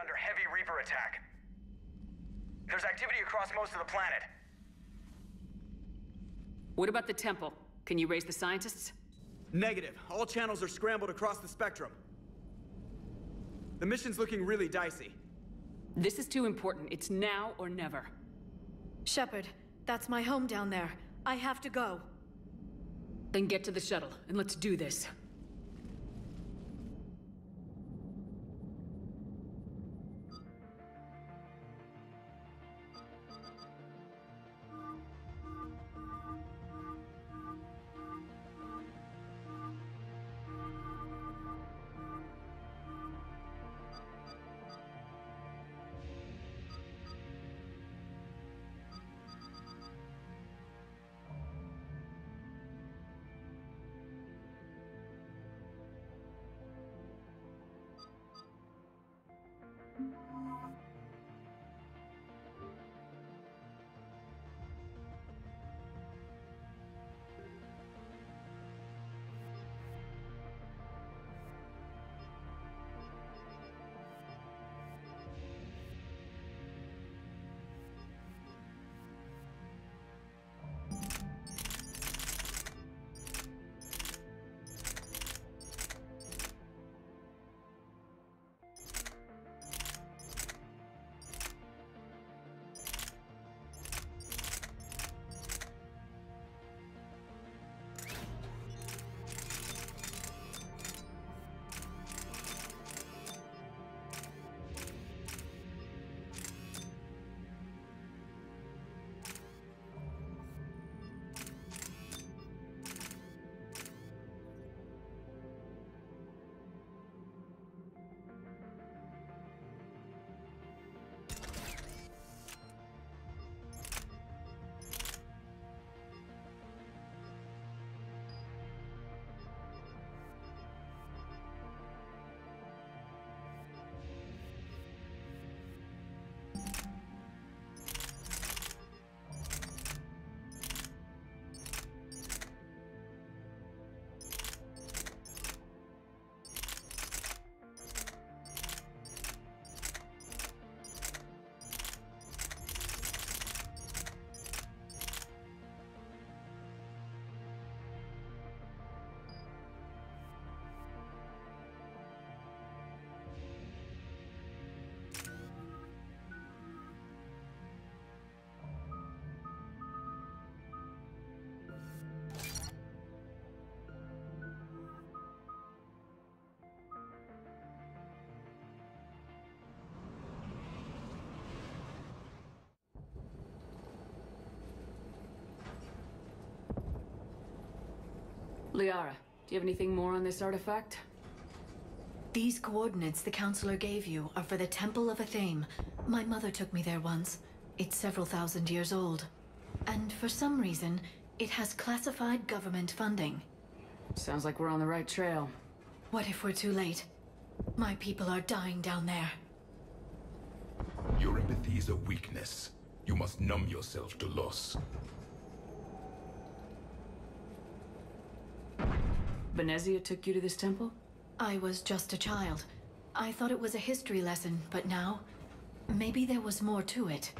Under heavy Reaper attack. There's activity across most of the planet. What about the temple? Can you raise the scientists? Negative. All channels are scrambled across the spectrum. The mission's looking really dicey. This is too important. It's now or never. Shepard, that's my home down there. I have to go. Then get to the shuttle, and let's do this. Liara, do you have anything more on this artifact? These coordinates the counselor gave you are for the Temple of Athame. My mother took me there once. It's several thousand years old. And for some reason, it has classified government funding. Sounds like we're on the right trail. What if we're too late? My people are dying down there. Your empathy is a weakness. You must numb yourself to loss. Venezia took you to this temple? I was just a child. I thought it was a history lesson, but now, maybe there was more to it.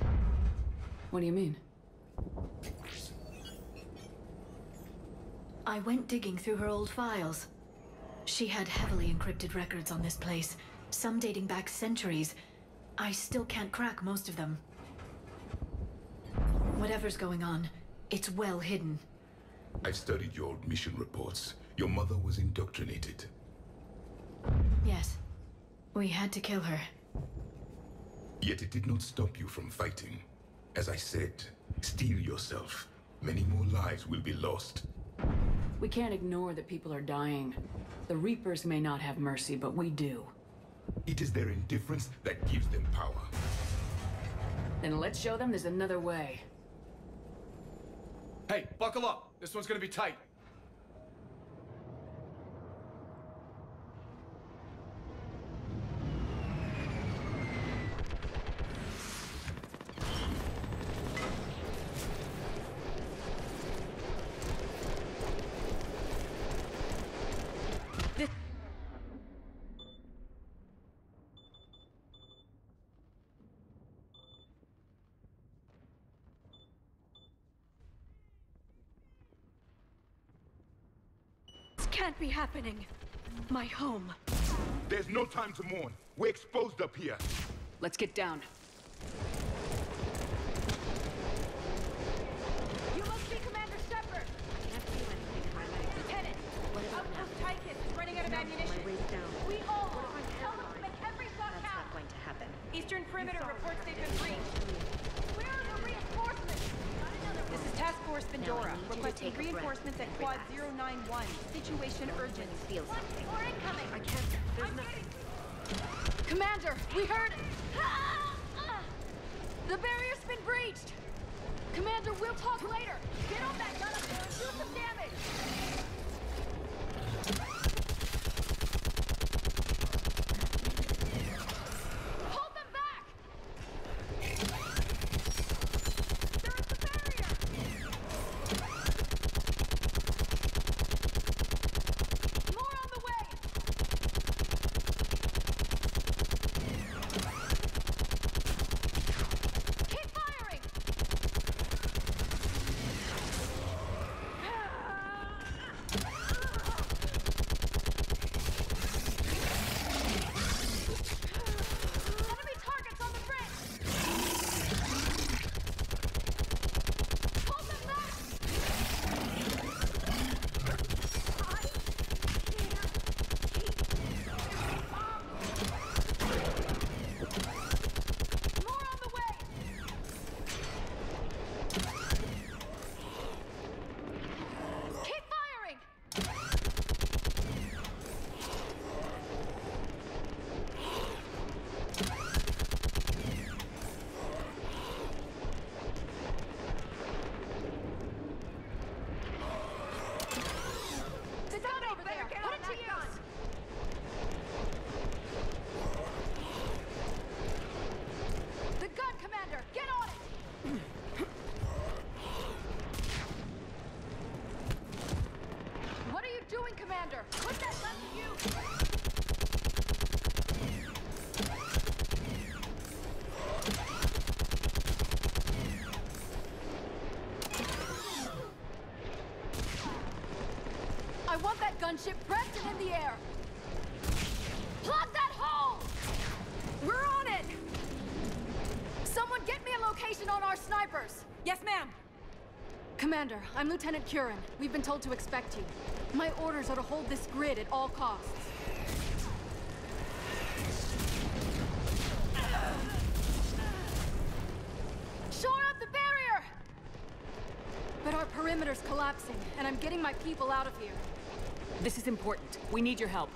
What do you mean? I went digging through her old files. She had heavily encrypted records on this place, some dating back centuries. I still can't crack most of them. Whatever's going on, it's well hidden. I've studied your old mission reports. Your mother was indoctrinated. Yes. We had to kill her. Yet it did not stop you from fighting. As I said, steel yourself. Many more lives will be lost. We can't ignore that people are dying. The Reapers may not have mercy, but we do. It is their indifference that gives them power. Then let's show them there's another way. Hey, buckle up. This one's gonna be tight. Can't be happening. My home. There's no time to mourn. We're exposed up here. Let's get down. You must be Commander Shepard. I can't do anything, Highlight. Lieutenant, Outpost Tychus is running out of ammunition. We all are. Make every shot count. That's not going to happen. Eastern Perimeter reports they've been breached. Where are the reinforcements? This is Task Force Pandora, requesting reinforcements at Quad 091. Situation urgent. Feels something. Or incoming. I can't. There's nothing. Commander, we heard. The barrier's been breached. Commander, we'll talk later. Get on that gun up there and do some damage. Gunship Preston in the air! Plug that hole! We're on it! Someone get me a location on our snipers! Yes, ma'am! Commander, I'm Lieutenant Kurin. We've been told to expect you. My orders are to hold this grid at all costs. Shore up the barrier! But our perimeter's collapsing, and I'm getting my people out of here. This is important. We need your help.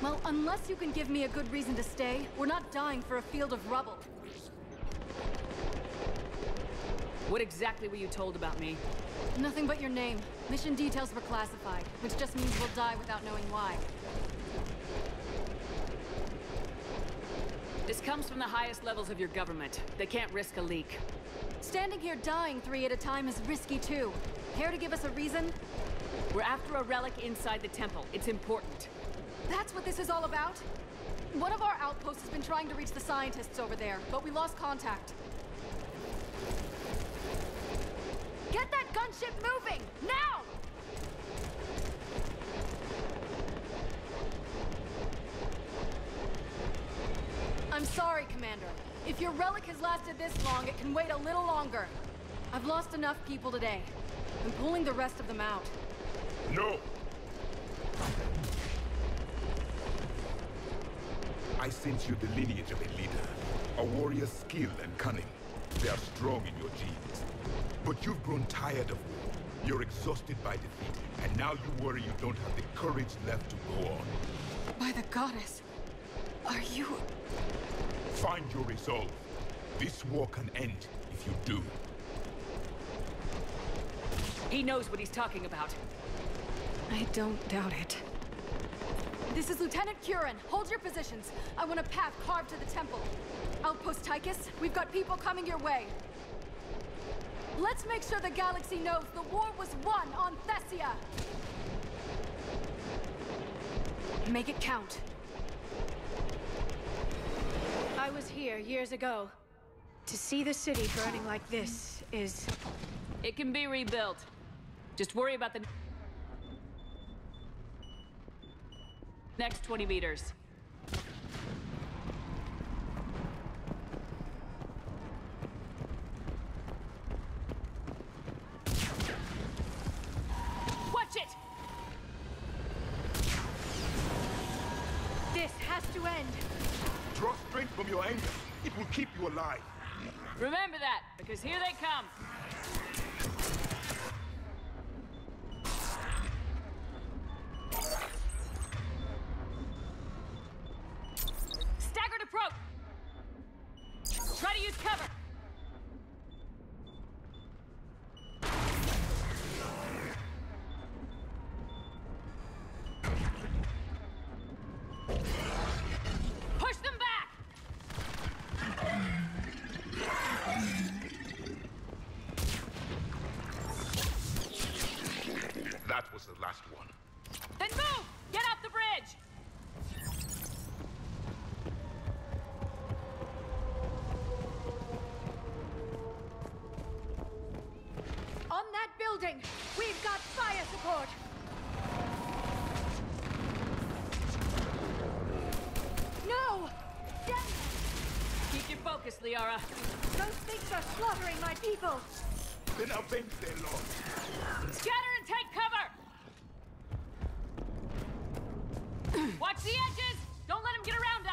Well, unless you can give me a good reason to stay, we're not dying for a field of rubble. What exactly were you told about me? Nothing but your name. Mission details were classified, which just means we'll die without knowing why. This comes from the highest levels of your government. They can't risk a leak. Standing here dying three at a time is risky too. Care to give us a reason? We're after a relic inside the temple. It's important. That's what this is all about? One of our outposts has been trying to reach the scientists over there, but we lost contact. Get that gunship moving! Now! I'm sorry, Commander. If your relic has lasted this long, it can wait a little longer. I've lost enough people today. I'm pulling the rest of them out. No! I sense you the lineage of a leader. A warrior's skill and cunning. They are strong in your genes. But you've grown tired of war. You're exhausted by defeat. And now you worry you don't have the courage left to go on. By the goddess, are you... Find your resolve. This war can end if you do. He knows what he's talking about. I don't doubt it. This is Lieutenant Kurin. Hold your positions. I want a path carved to the temple. Outpost Tychus, we've got people coming your way. Let's make sure the galaxy knows the war was won on Thessia. Make it count. I was here years ago. To see the city burning like this is... It can be rebuilt. Just worry about the next 20 meters. Watch it! This has to end. Draw strength from your anger. It will keep you alive. Remember that, because here they come. Staggered approach. Try to use cover. We've got fire support! No! Damn it! Keep your focus, Liara. Those things are slaughtering my people! Then I'll bend their lord. Scatter and take cover! Watch the edges! Don't let them get around us!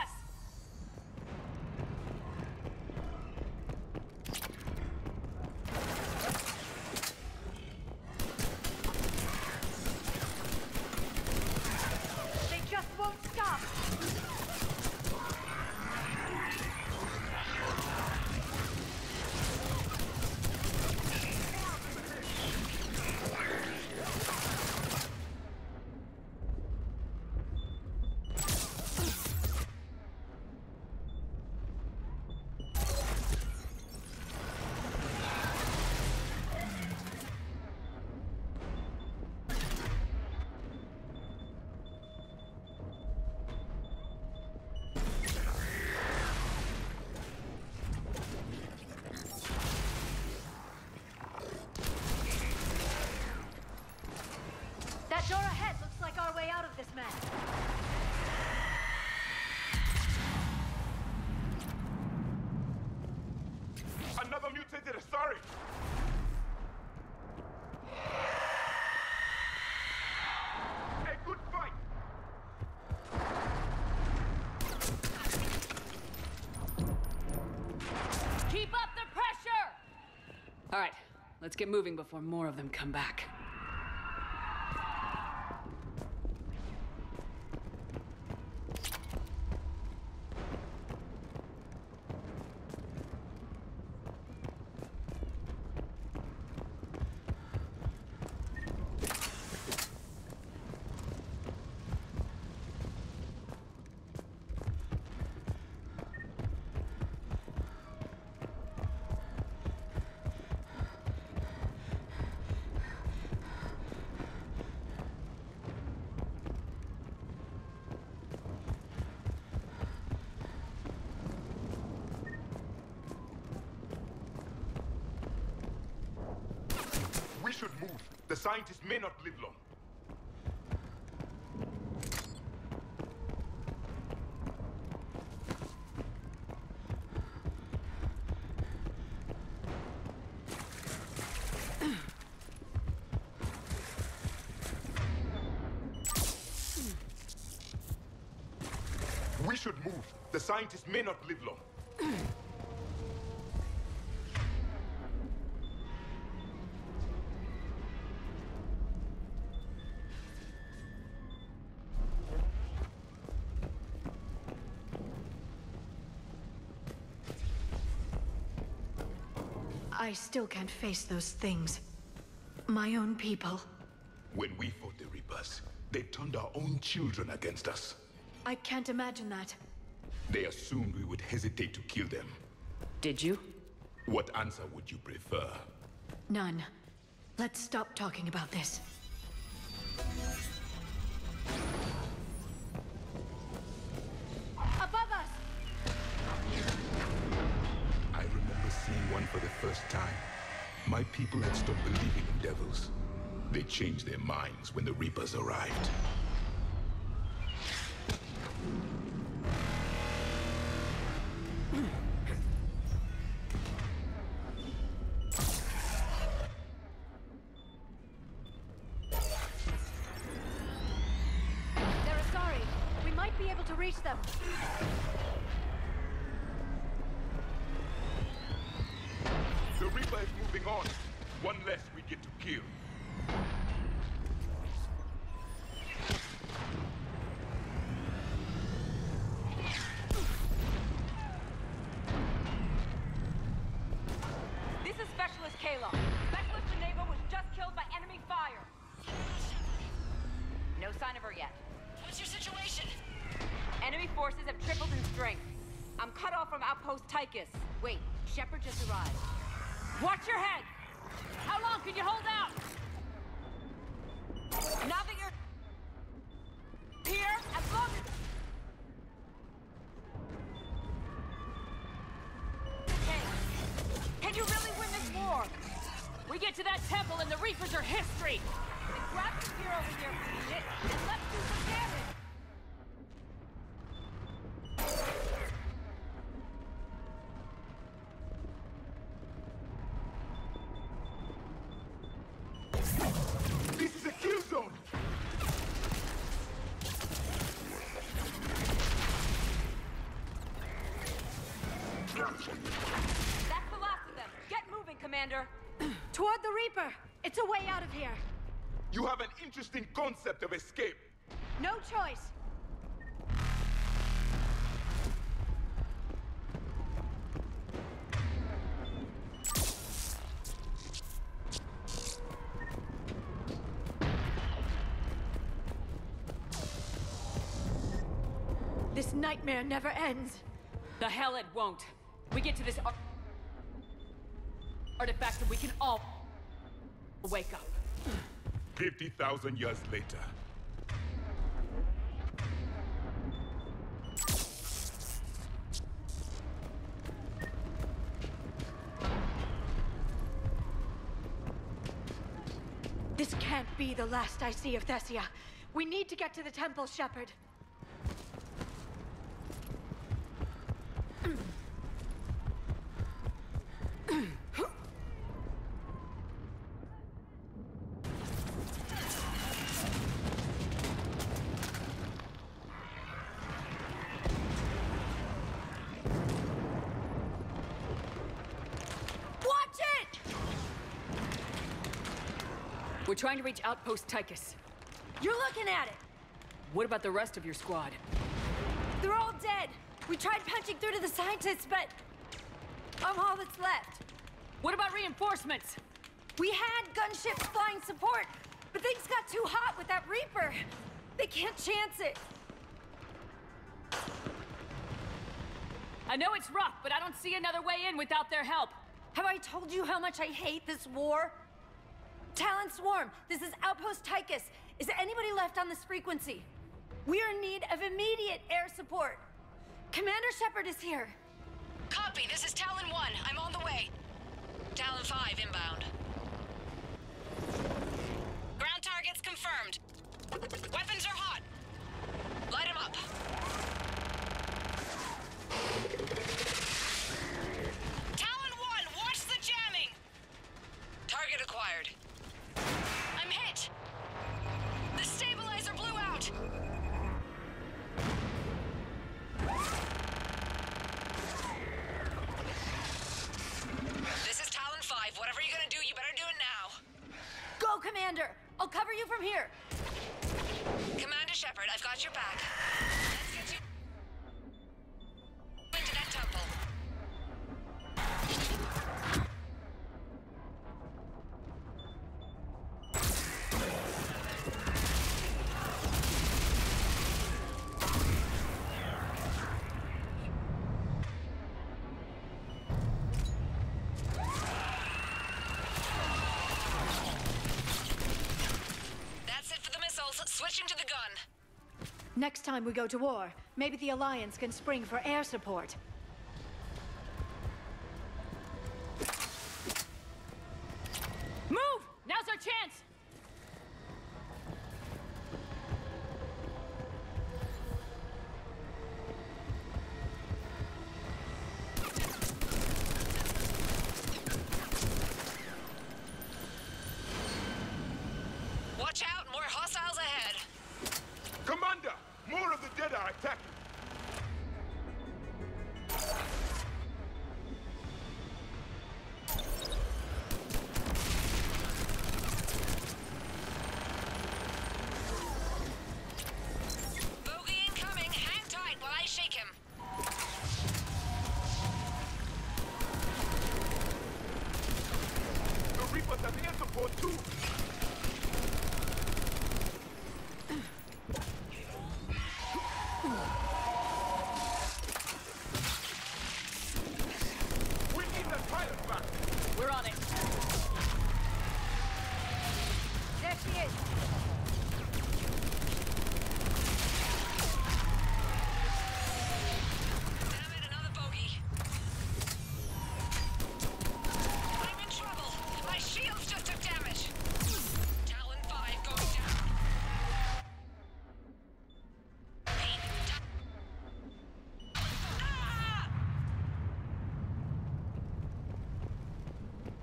Door ahead looks like our way out of this mess. Another mutated Asari! A good fight! Keep up the pressure! All right, let's get moving before more of them come back. Should move. The scientists may not live long. We should move. The scientists may not live long. I still can't face those things. My own people. When we fought the Reapers, they turned our own children against us. I can't imagine that. They assumed we would hesitate to kill them. Did you? What answer would you prefer? None. Let's stop talking about this. Above us! I remember seeing one for the first time. My people had stopped believing in devils. They changed their minds when the Reapers arrived. Tychus. Wait, Shepard just arrived. Watch your head! How long can you hold out? Now that you're here, as long as... Okay. Can you really win this war? We get to that temple and the Reapers are history! Then grab the spear over here, feed it, and let's do some damage! Toward the Reaper! It's a way out of here! You have an interesting concept of escape! No choice! This nightmare never ends! The hell it won't! We get to this artifact and we can all wake up. 50,000 years later. This can't be the last I see of Thessia. We need to get to the temple, Shepard. We're trying to reach Outpost Tychus. You're looking at it! What about the rest of your squad? They're all dead! We tried punching through to the scientists, but... I'm all that's left. What about reinforcements? We had gunships flying support, but things got too hot with that Reaper. They can't chance it. I know it's rough, but I don't see another way in without their help. Have I told you how much I hate this war? Talon Swarm, this is Outpost Tychus. Is anybody left on this frequency? We are in need of immediate air support. Commander Shepard is here. Copy, this is Talon 1. I'm on the way. Talon 5 inbound. Ground targets confirmed. Weapons are hot. Light them up. Talon 1, watch the jamming! Target acquired. The stabilizer blew out! This is Talon 5. Whatever you're gonna do, you better do it now. Go, Commander! I'll cover you from here! Commander Shepard, I've got your back. Let's get you into that temple. Next time we go to war, maybe the Alliance can spring for air support. Move! Now's our chance!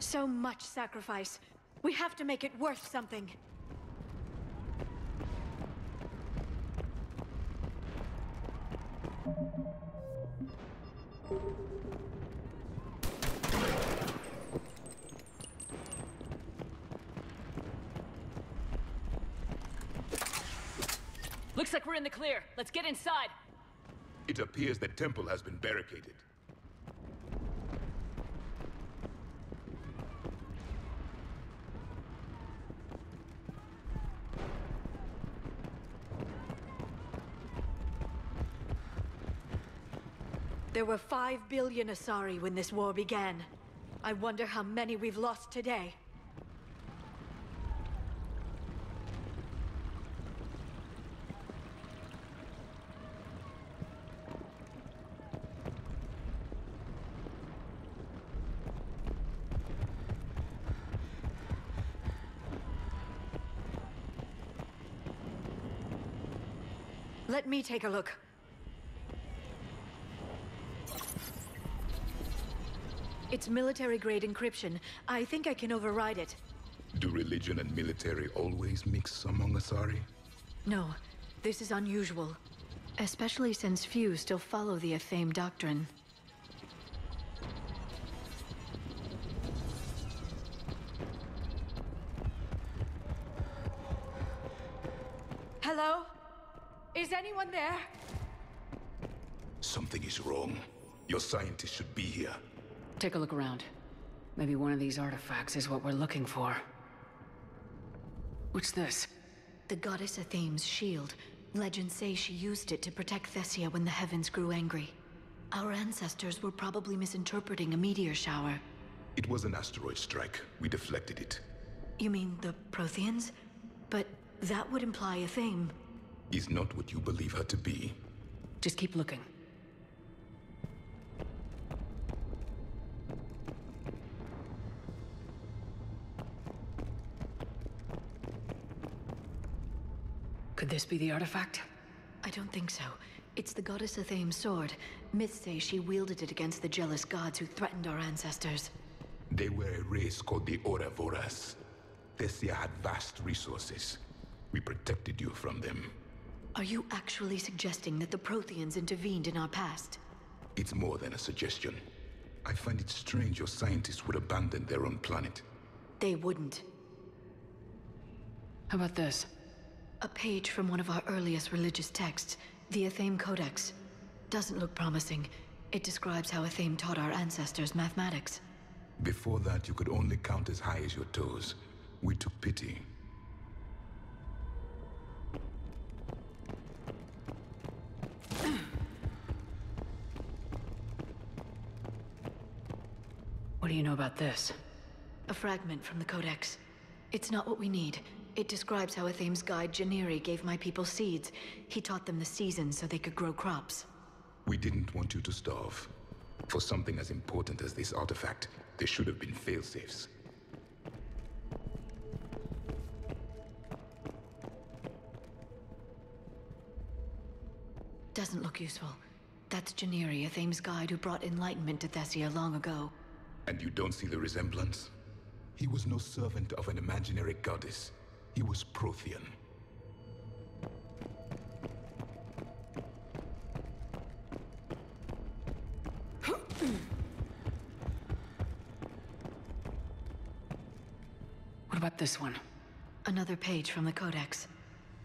So much sacrifice. We have to make it worth something. Looks like we're in the clear. Let's get inside. It appears the temple has been barricaded. There were 5 billion Asari when this war began. I wonder how many we've lost today. Let me take a look. It's military-grade encryption. I think I can override it. Do religion and military always mix among Asari? No. This is unusual. Especially since few still follow the Athame doctrine. Hello? Is anyone there? Something is wrong. Your scientist should be here. Take a look around. Maybe one of these artifacts is what we're looking for. What's this? The goddess Athame's shield. Legends say she used it to protect Thessia when the heavens grew angry. Our ancestors were probably misinterpreting a meteor shower. It was an asteroid strike. We deflected it. You mean the Protheans? But that would imply Athame. Is not what you believe her to be. Just keep looking. Could this be the artifact? I don't think so. It's the goddess Athame's sword. Myths say she wielded it against the jealous gods who threatened our ancestors. They were a race called the Oravoras. Thessia had vast resources. We protected you from them. Are you actually suggesting that the Protheans intervened in our past? It's more than a suggestion. I find it strange your scientists would abandon their own planet. They wouldn't. How about this? A page from one of our earliest religious texts, the Athame Codex. Doesn't look promising. It describes how Athame taught our ancestors mathematics. Before that, you could only count as high as your toes. We took pity. What do you know about this? A fragment from the Codex. It's not what we need. It describes how Athame's guide Janiri gave my people seeds. He taught them the seasons so they could grow crops. We didn't want you to starve. For something as important as this artifact, there should have been failsafes. Doesn't look useful. That's Janiri, Athame's guide who brought enlightenment to Thessia long ago. And you don't see the resemblance? He was no servant of an imaginary goddess. He was Prothean. What about this one? Another page from the Codex.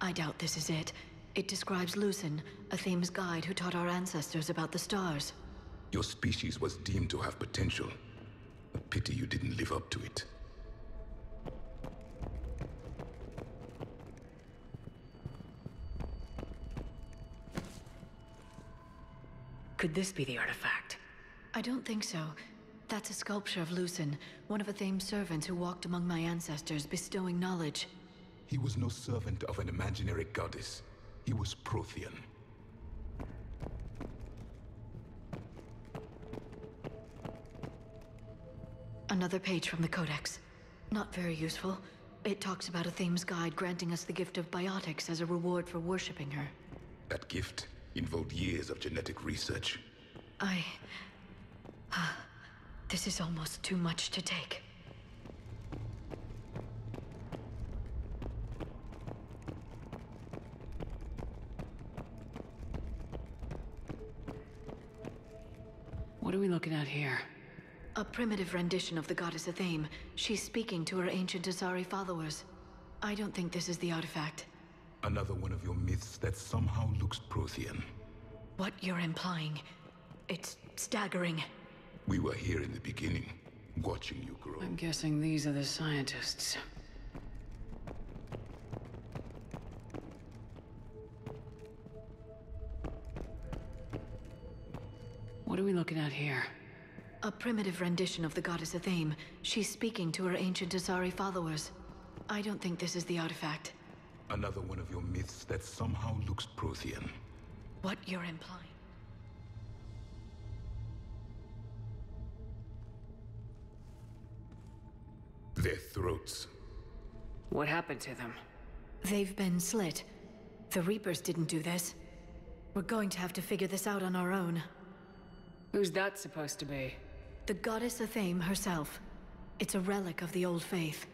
I doubt this is it. It describes Lucen, Athame's guide who taught our ancestors about the stars. Your species was deemed to have potential. A pity you didn't live up to it. Could this be the artifact? I don't think so. That's a sculpture of Lucen, one of Athame's servants who walked among my ancestors, bestowing knowledge. He was no servant of an imaginary goddess. He was Prothean. Another page from the Codex. Not very useful. It talks about Athame's guide granting us the gift of biotics as a reward for worshipping her. That gift involved years of genetic research. This is almost too much to take. What are we looking at here? A primitive rendition of the goddess Athame. She's speaking to her ancient Asari followers. I don't think this is the artifact. Another one of your myths that somehow looks Prothean. What you're implying, it's staggering. We were here in the beginning, watching you grow. I'm guessing these are the scientists. What are we looking at here? A primitive rendition of the goddess Athame. She's speaking to her ancient Asari followers. I don't think this is the artifact. Another one of your myths that somehow looks Prothean. What you're implying. Their throats. What happened to them? They've been slit. The Reapers didn't do this. We're going to have to figure this out on our own. Who's that supposed to be? The goddess Athame herself. It's a relic of the old faith.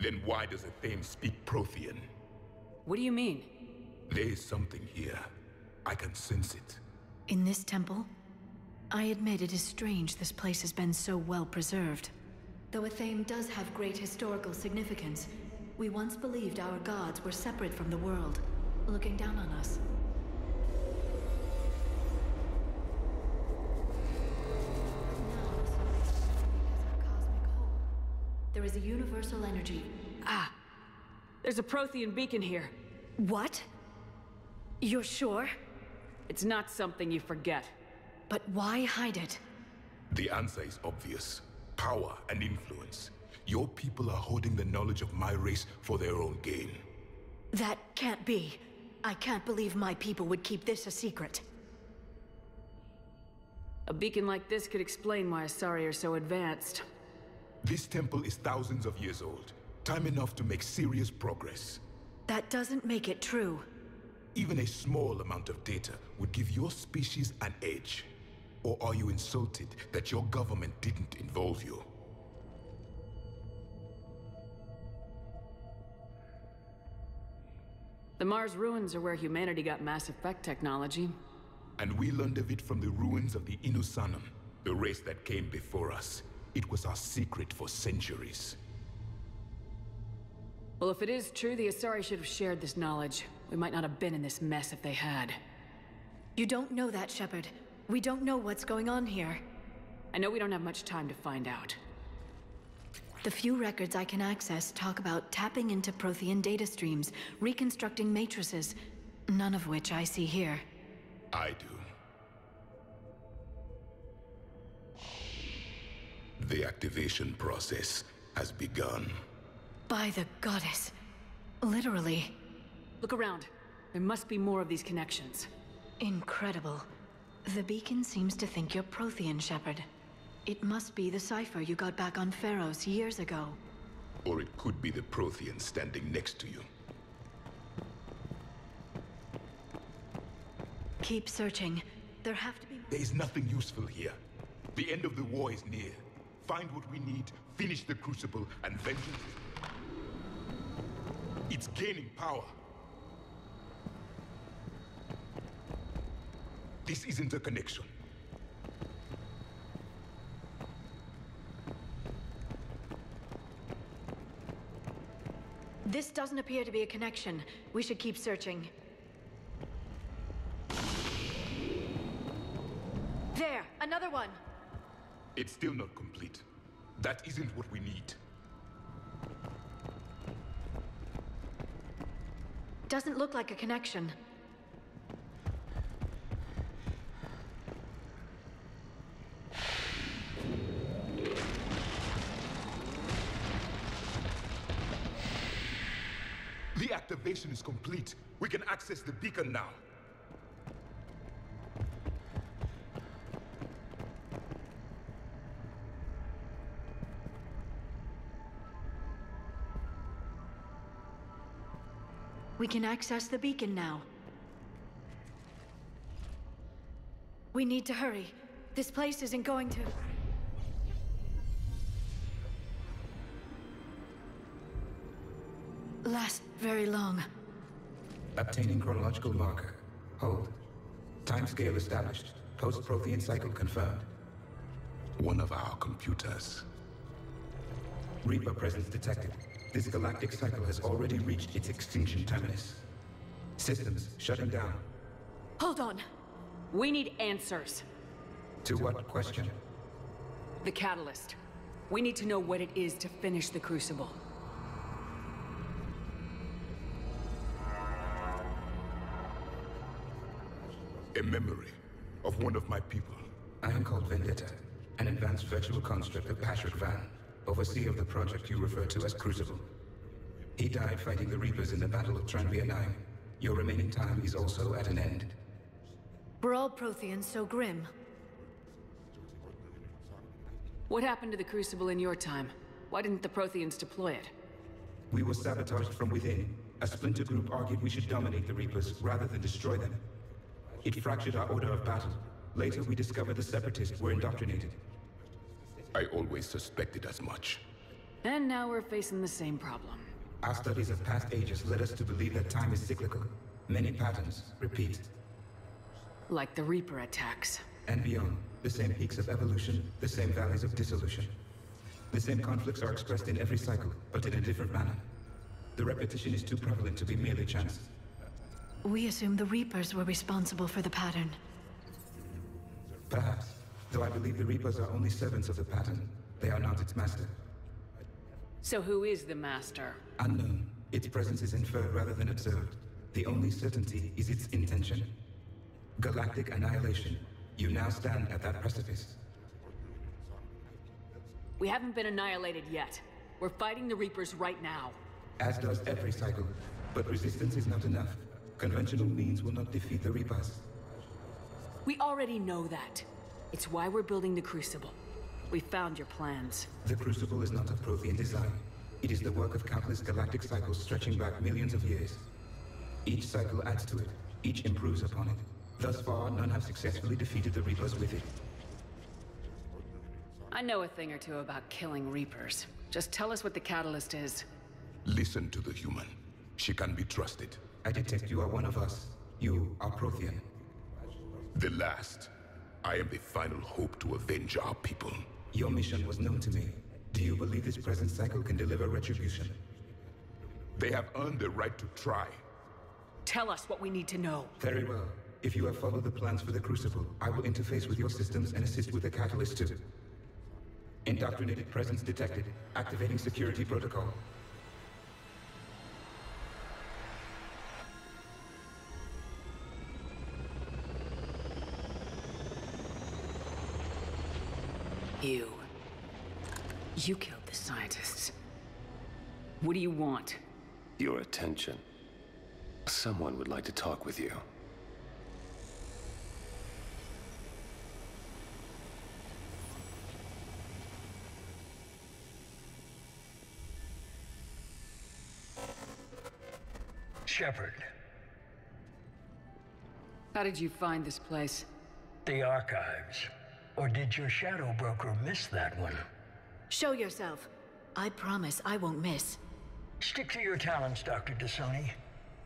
Then why does Athame speak Prothean? What do you mean? There is something here. I can sense it. In this temple? I admit it is strange this place has been so well preserved. Though Athame does have great historical significance, we once believed our gods were separate from the world, looking down on us. There is a universal energy. There's a Prothean beacon here. What? You're sure? It's not something you forget. But why hide it? The answer is obvious. Power and influence. Your people are hoarding the knowledge of my race for their own gain. That can't be. I can't believe my people would keep this a secret. A beacon like this could explain why Asari are so advanced. This temple is thousands of years old. Time enough to make serious progress. That doesn't make it true. Even a small amount of data would give your species an edge. Or are you insulted that your government didn't involve you? The Mars ruins are where humanity got mass effect technology. And we learned of it from the ruins of the Inusanum, the race that came before us. It was our secret for centuries. Well, if it is true, the Asari should have shared this knowledge. We might not have been in this mess if they had. You don't know that, Shepard. We don't know what's going on here. I know we don't have much time to find out. The few records I can access talk about tapping into Prothean data streams, reconstructing matrices, none of which I see here. I do. The activation process has begun. By the goddess, Literally. Look around. There must be more of these connections. Incredible. The beacon seems to think you're Prothean, Shepard. It must be the cipher you got back on Pharos years ago. Or it could be the Prothean standing next to you. Keep searching. There have to be... There is nothing useful here. The end of the war is near. Find what we need, finish the Crucible, and vengeance. It's gaining power. This isn't a connection. This doesn't appear to be a connection. We should keep searching. There, another one. It's still not complete. That isn't what we need. Doesn't look like a connection. The activation is complete. We can access the beacon now. We can access the beacon now. We need to hurry. This place isn't going to... last very long. Obtaining chronological marker. Hold. Timescale established. Post-Prothean cycle confirmed. One of our computers. Reaper presence detected. This galactic cycle has already reached its extinction terminus. Systems shutting down. Hold on. We need answers. To what question? The catalyst. We need to know what it is to finish the Crucible. A memory of one of my people. I am called Vendetta, an advanced virtual construct of Pashurvan, overseer of the project you refer to as Crucible. He died fighting the Reapers in the Battle of Tranvia Nine. Your remaining time is also at an end. We're all Protheans so grim. What happened to the Crucible in your time? Why didn't the Protheans deploy it? We were sabotaged from within. A splinter group argued we should dominate the Reapers rather than destroy them. It fractured our order of battle. Later we discovered the Separatists were indoctrinated. I always suspected as much. And now we're facing the same problem. Our studies of past ages led us to believe that time is cyclical. Many patterns repeat. Like the Reaper attacks. And beyond. The same peaks of evolution, the same valleys of dissolution. The same conflicts are expressed in every cycle, but in a different manner. The repetition is too prevalent to be merely chance. We assumed the Reapers were responsible for the pattern. Perhaps. Though I believe the Reapers are only servants of the pattern. They are not its master. So who is the master? Unknown. Its presence is inferred rather than observed. The only certainty is its intention. Galactic annihilation. You now stand at that precipice. We haven't been annihilated yet. We're fighting the Reapers right now. As does every cycle. But resistance is not enough. Conventional means will not defeat the Reapers. We already know that. It's why we're building the Crucible. We found your plans. The Crucible is not a Prothean design. It is the work of countless galactic cycles stretching back millions of years. Each cycle adds to it. Each improves upon it. Thus far, none have successfully defeated the Reapers with it. I know a thing or two about killing Reapers. Just tell us what the catalyst is. Listen to the human. She can be trusted. I detect you are one of us. You are Prothean. The last. I am the final hope to avenge our people. Your mission was known to me. Do you believe this present cycle can deliver retribution? They have earned the right to try. Tell us what we need to know. Very well. If you have followed the plans for the Crucible, I will interface with your systems and assist with the catalyst too. Indoctrinated presence detected. Activating security protocol. You killed the scientists. What do you want? Your attention. Someone would like to talk with you. Shepard. How did you find this place? The archives. Or did your shadow broker miss that one? Show yourself. I promise I won't miss. Stick to your talents, Dr. DeSoni.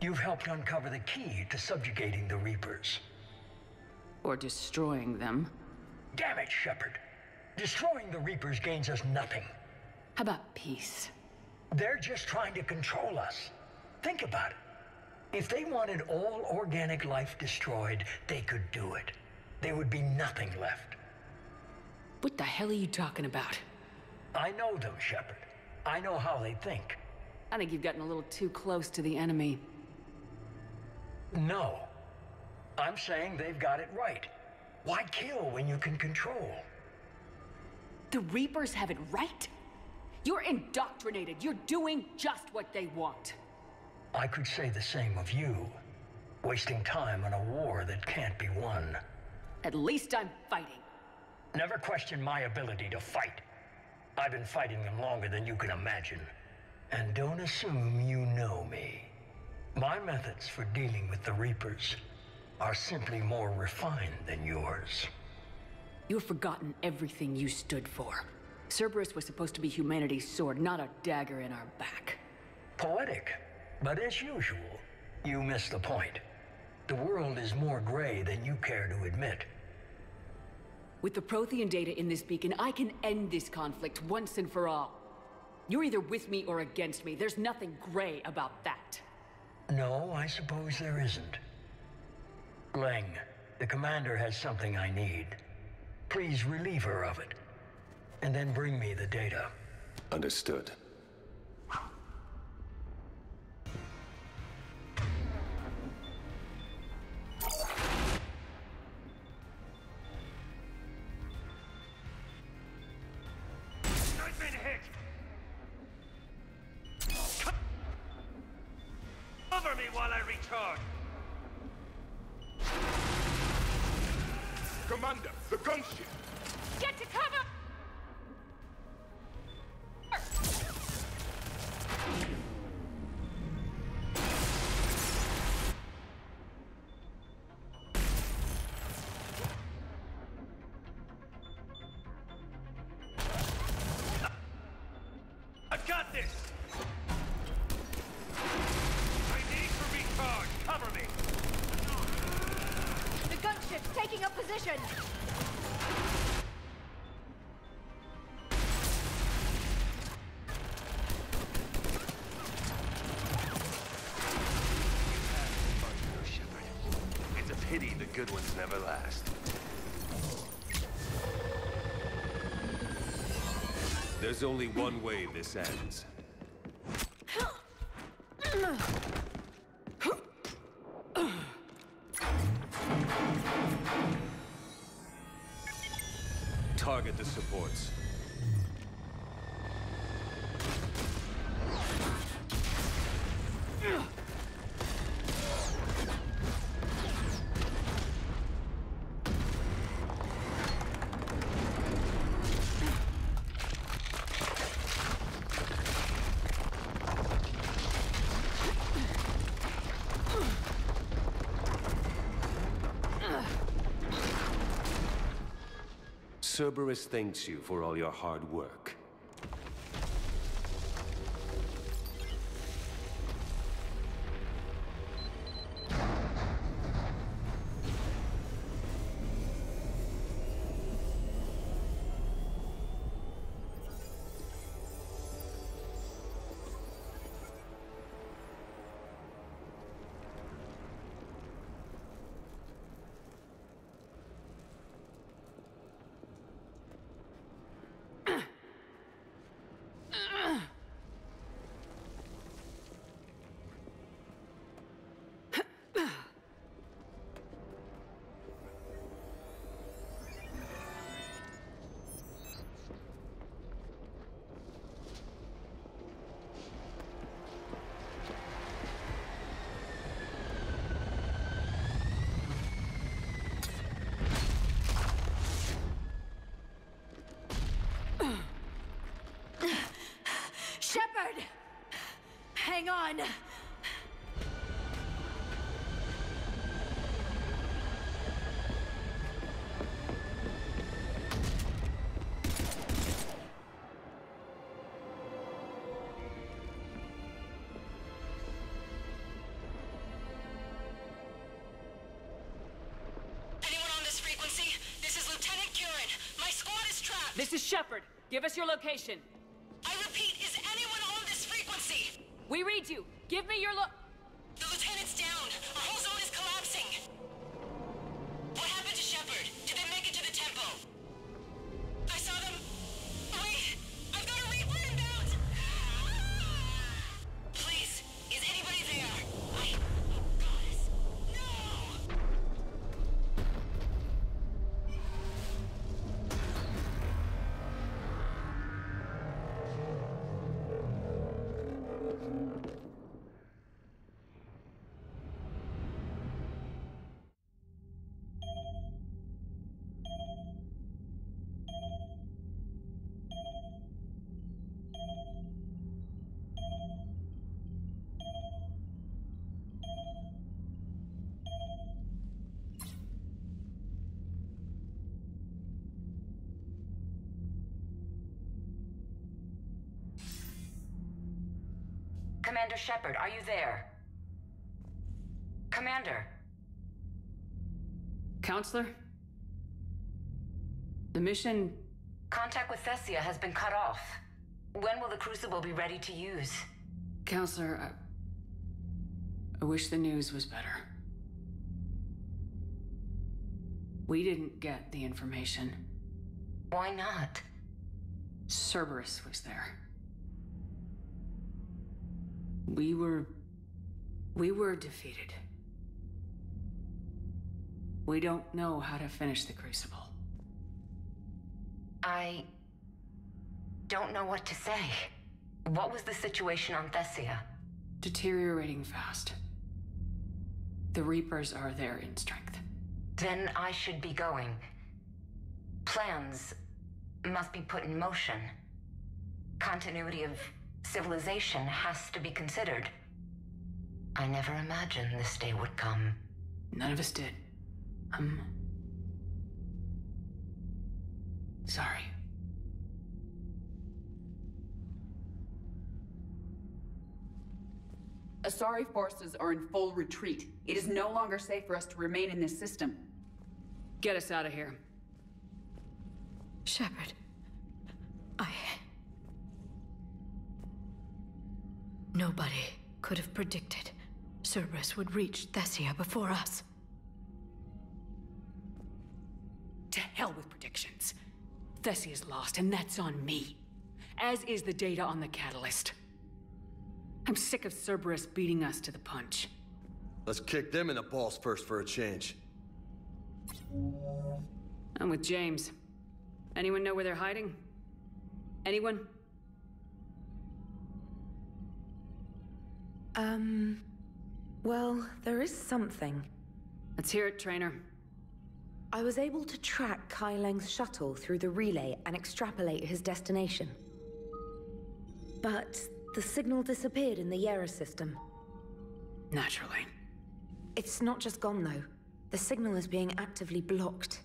You've helped uncover the key to subjugating the Reapers. Or destroying them. Damn it, Shepard. Destroying the Reapers gains us nothing. How about peace? They're just trying to control us. Think about it. If they wanted all organic life destroyed, they could do it. There would be nothing left. What the hell are you talking about? I know them, Shepard. I know how they think. I think you've gotten a little too close to the enemy. No. I'm saying they've got it right. Why kill when you can control? The Reapers have it right? You're indoctrinated. You're doing just what they want. I could say the same of you, wasting time on a war that can't be won. At least I'm fighting. Never question my ability to fight. I've been fighting them longer than you can imagine. And don't assume you know me. My methods for dealing with the Reapers are simply more refined than yours. You've forgotten everything you stood for. Cerberus was supposed to be humanity's sword, not a dagger in our back. Poetic. But as usual, you miss the point. The world is more gray than you care to admit. With the Prothean data in this beacon, I can end this conflict once and for all. You're either with me or against me. There's nothing gray about that. No, I suppose there isn't. Leng, the commander has something I need. Please relieve her of it, and then bring me the data. Understood. Good ones never last. There's only one way this ends. Target the supports. Cerberus thanks you for all your hard work. hang on. This is Shepard. Give us your location. I repeat, is anyone on this frequency? We read you. Give me your The lieutenant's down. Our whole zone is collapsing. What happened to Shepard? Did they make it to the temple? I saw them. Wait, I've got a Reaper inbound. Please, is anybody there? Oh, goddess. No! Commander Shepard, are you there? Commander? Counselor? The mission... Contact with Thessia has been cut off. When will the Crucible be ready to use? Counselor, I wish the news was better. We didn't get the information. Why not? Cerberus was there. We were defeated. We don't know how to finish the Crucible. I don't know what to say. What was the situation on Thessia? Deteriorating fast. The Reapers are there in strength. Then I should be going. Plans must be put in motion. Continuity of civilization has to be considered. I never imagined this day would come. None of us did. Sorry. Asari forces are in full retreat. It is no longer safe for us to remain in this system. Get us out of here. Shepard. Nobody could have predicted Cerberus would reach Thessia before us. To hell with predictions. Thessia's lost, and that's on me. As is the data on the catalyst. I'm sick of Cerberus beating us to the punch. Let's kick them in the balls first for a change. I'm with James. Anyone know where they're hiding? Anyone? Well, there is something. Let's hear it, Traynor. I was able to track Kai Leng's shuttle through the relay and extrapolate his destination. But the signal disappeared in the Yara system. Naturally. It's not just gone, though. The signal is being actively blocked.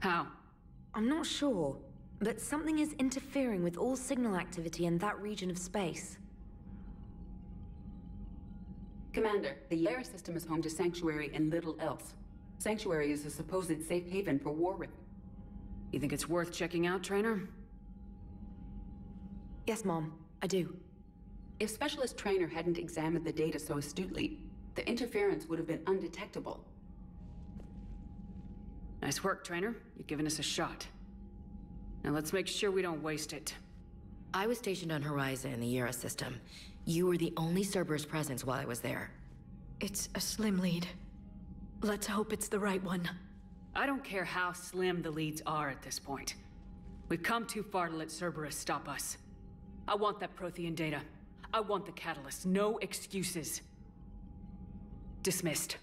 How? I'm not sure, but something is interfering with all signal activity in that region of space. Commander, the Yara system is home to Sanctuary and little else. Sanctuary is a supposed safe haven for Warwick. You think it's worth checking out, Traynor? Yes, Mom, I do. If Specialist Traynor hadn't examined the data so astutely, the interference would have been undetectable. Nice work, Traynor. You've given us a shot. Now let's make sure we don't waste it. I was stationed on Horizon in the Yara system. You were the only Cerberus presence while I was there. It's a slim lead. Let's hope it's the right one. I don't care how slim the leads are at this point. We've come too far to let Cerberus stop us. I want that Prothean data. I want the catalyst. No excuses. Dismissed.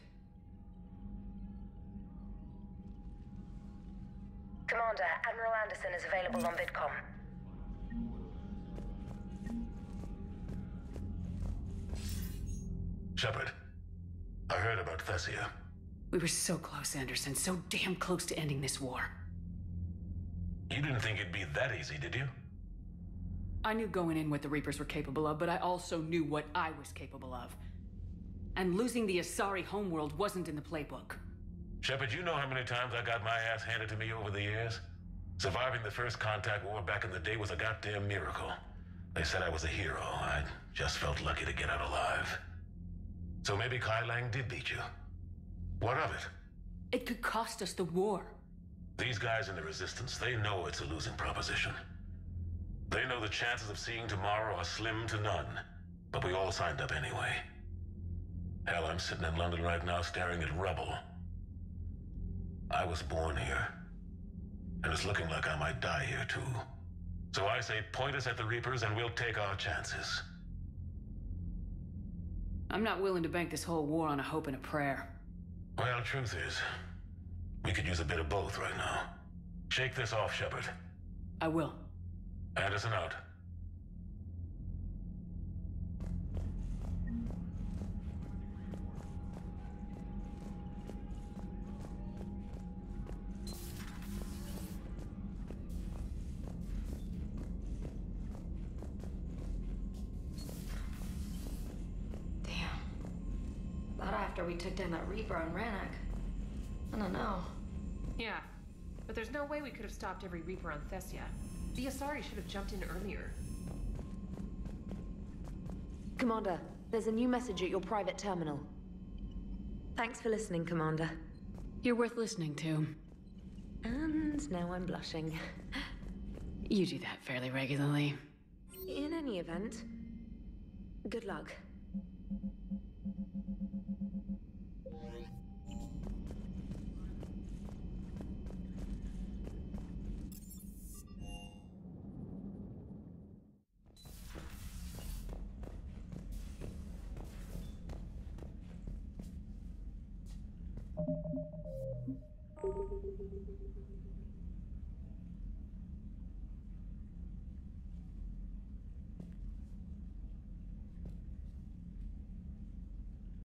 Commander, Admiral Anderson is available on VidCom. Shepard, I heard about Thessia. We were so close, Anderson. So damn close to ending this war. You didn't think it'd be that easy, did you? I knew going in what the Reapers were capable of, but I also knew what I was capable of. And losing the Asari homeworld wasn't in the playbook. Shepard, you know how many times I got my ass handed to me over the years? Surviving the first contact war back in the day was a goddamn miracle. They said I was a hero. I just felt lucky to get out alive. So maybe Kai Leng did beat you. What of it? It could cost us the war. These guys in the Resistance, they know it's a losing proposition. They know the chances of seeing tomorrow are slim to none, but we all signed up anyway. Hell, I'm sitting in London right now staring at rubble. I was born here, and it's looking like I might die here too. So I say point us at the Reapers and we'll take our chances. I'm not willing to bank this whole war on a hope and a prayer. Well, truth is, we could use a bit of both right now. Shake this off, Shepard. I will. Anderson out. Damn. Not after we took down that Reaper on Rannoch. I don't know. Yeah, but there's no way we could have stopped every Reaper on Thessia. The Asari should have jumped in earlier. Commander, there's a new message at your private terminal. Thanks for listening, Commander. You're worth listening to. And now I'm blushing. You do that fairly regularly. In any event, good luck.